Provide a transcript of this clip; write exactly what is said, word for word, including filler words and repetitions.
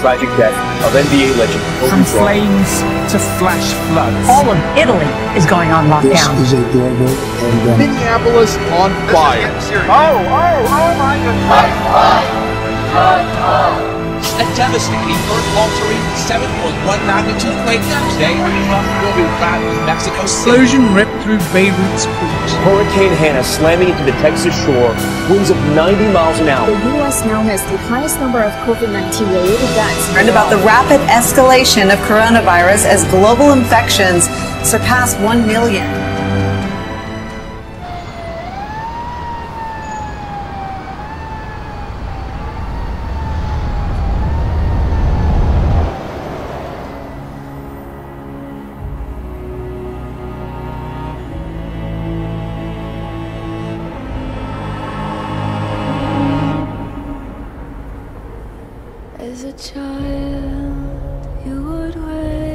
tragic death of N B A legend Kobe From Bryant. Flames to flash floods. All of Italy is going on lockdown. This is a global pandemic. Minneapolis on fire. Oh, oh, oh my goodness. Fight, fight, fight, fight. A devastating earth-altering seven point one magnitude quake today. Will be bad with Mexico City. Explosion ripped through Beirut's beach. Hurricane Hannah slamming into the Texas shore. Winds of ninety miles an hour. The U S now has the highest number of COVID nineteen related deaths. And about the rapid escalation of coronavirus as global infections surpass one million. As a child, you would wait.